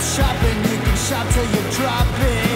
Shopping, you can shop till you're dropping.